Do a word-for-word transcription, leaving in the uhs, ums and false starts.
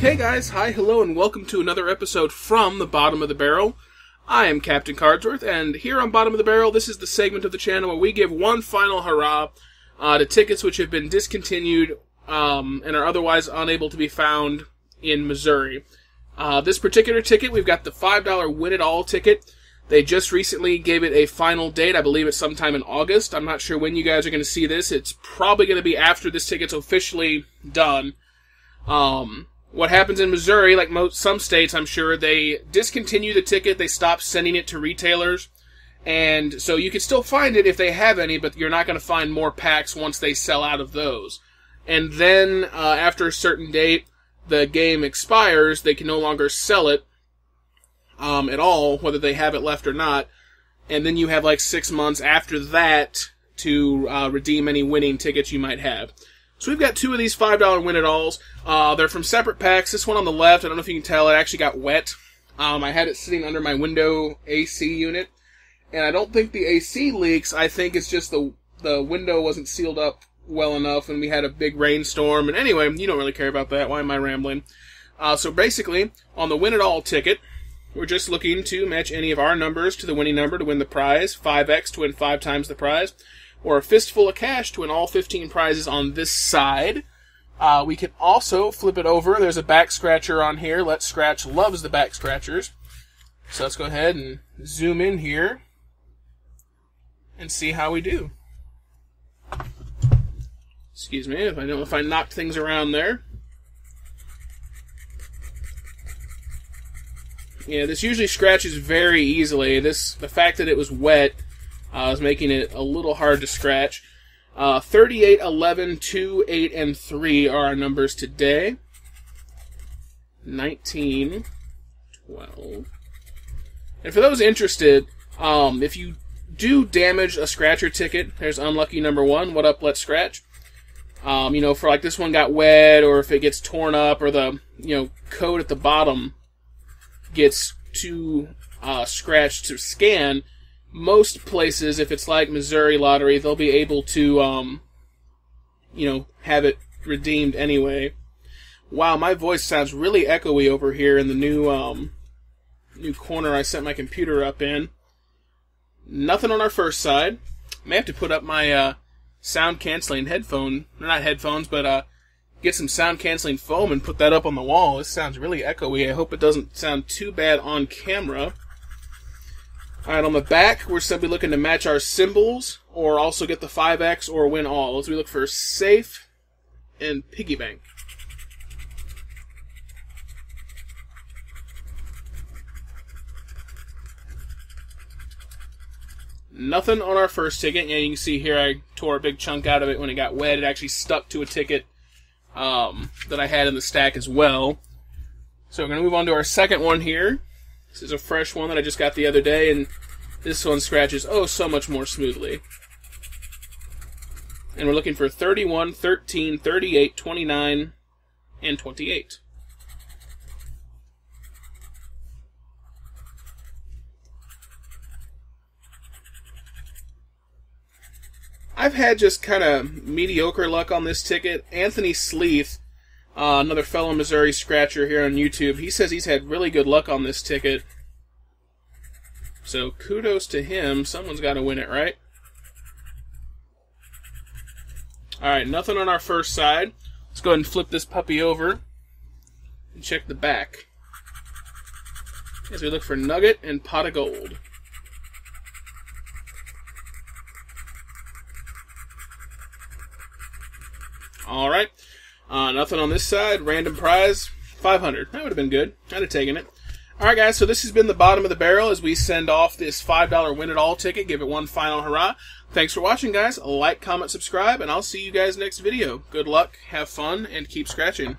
Okay guys, hi, hello, and welcome to another episode from the Bottom of the Barrel. I am Captain Cardsworth, and here on Bottom of the Barrel, this is the segment of the channel where we give one final hurrah uh, to tickets which have been discontinued um, and are otherwise unable to be found in Missouri. Uh, this particular ticket, we've got the five dollar Win It All ticket. They just recently gave it a final date. I believe it's sometime in August. I'm not sure when you guys are going to see this. It's probably going to be after this ticket's officially done. Um, what happens in Missouri, like most some states, I'm sure, they discontinue the ticket. They stop sending it to retailers. And so you can still find it if they have any, but you're not going to find more packs once they sell out of those. And then uh, after a certain date, the game expires. They can no longer sell it. Um, at all, whether they have it left or not, and then you have like six months after that to uh, redeem any winning tickets you might have. So we've got two of these five dollar Win It Alls. Uh, they're from separate packs. This one on the left, I don't know if you can tell, it actually got wet. Um, I had it sitting under my window A C unit, and I don't think the A C leaks. I think it's just the, the window wasn't sealed up well enough, and we had a big rainstorm, and anyway, you don't really care about that. Why am I rambling? Uh, so basically, on the Win It All ticket, we're just looking to match any of our numbers to the winning number to win the prize, five X to win five times the prize, or a fistful of cash to win all fifteen prizes on this side. Uh, we can also flip it over. There's a back scratcher on here. Let's Scratch loves the back scratchers. So let's go ahead and zoom in here and see how we do. Excuse me if I don't if I knocked things around there. Yeah, this usually scratches very easily. This, the fact that it was wet uh, is making it a little hard to scratch. Uh, thirty-eight, eleven, two, eight, and three are our numbers today. nineteen, twelve. And for those interested, um, if you do damage a scratcher ticket, there's unlucky number one, what up, let's scratch. Um, you know, for like this one got wet, or if it gets torn up, or the, you know, code at the bottom gets too uh, scratched to scan, most places, if it's like Missouri Lottery, they'll be able to, um, you know, have it redeemed anyway. Wow, my voice sounds really echoey over here in the new, um, new corner I set my computer up in. Nothing on our first side. I may have to put up my uh, sound-canceling headphone, or not headphones, but uh, get some sound-canceling foam and put that up on the wall. This sounds really echoey. I hope it doesn't sound too bad on camera. Alright, on the back, we're simply looking to match our symbols, or also get the five X, or win all. As we look for safe and piggy bank. Nothing on our first ticket. And you can see here I tore a big chunk out of it when it got wet. It actually stuck to a ticket Um, that I had in the stack as well. So we're going to move on to our second one here. This is a fresh one that I just got the other day, and this one scratches, oh, so much more smoothly. And we're looking for thirty-one, thirteen, thirty-eight, twenty-nine, and twenty-eight. I've had just kind of mediocre luck on this ticket. Anthony Sleeth, uh, another fellow Missouri scratcher here on YouTube, he says he's had really good luck on this ticket. So kudos to him. Someone's got to win it, right? Alright, nothing on our first side. Let's go ahead and flip this puppy over and check the back as we look for nugget and pot of gold. Alright, uh, nothing on this side. Random prize, five hundred. That would have been good. I'd have taken it. Alright guys, so this has been the Bottom of the Barrel as we send off this five dollar Win It All ticket. Give it one final hurrah. Thanks for watching, guys. Like, comment, subscribe, and I'll see you guys next video. Good luck, have fun, and keep scratching.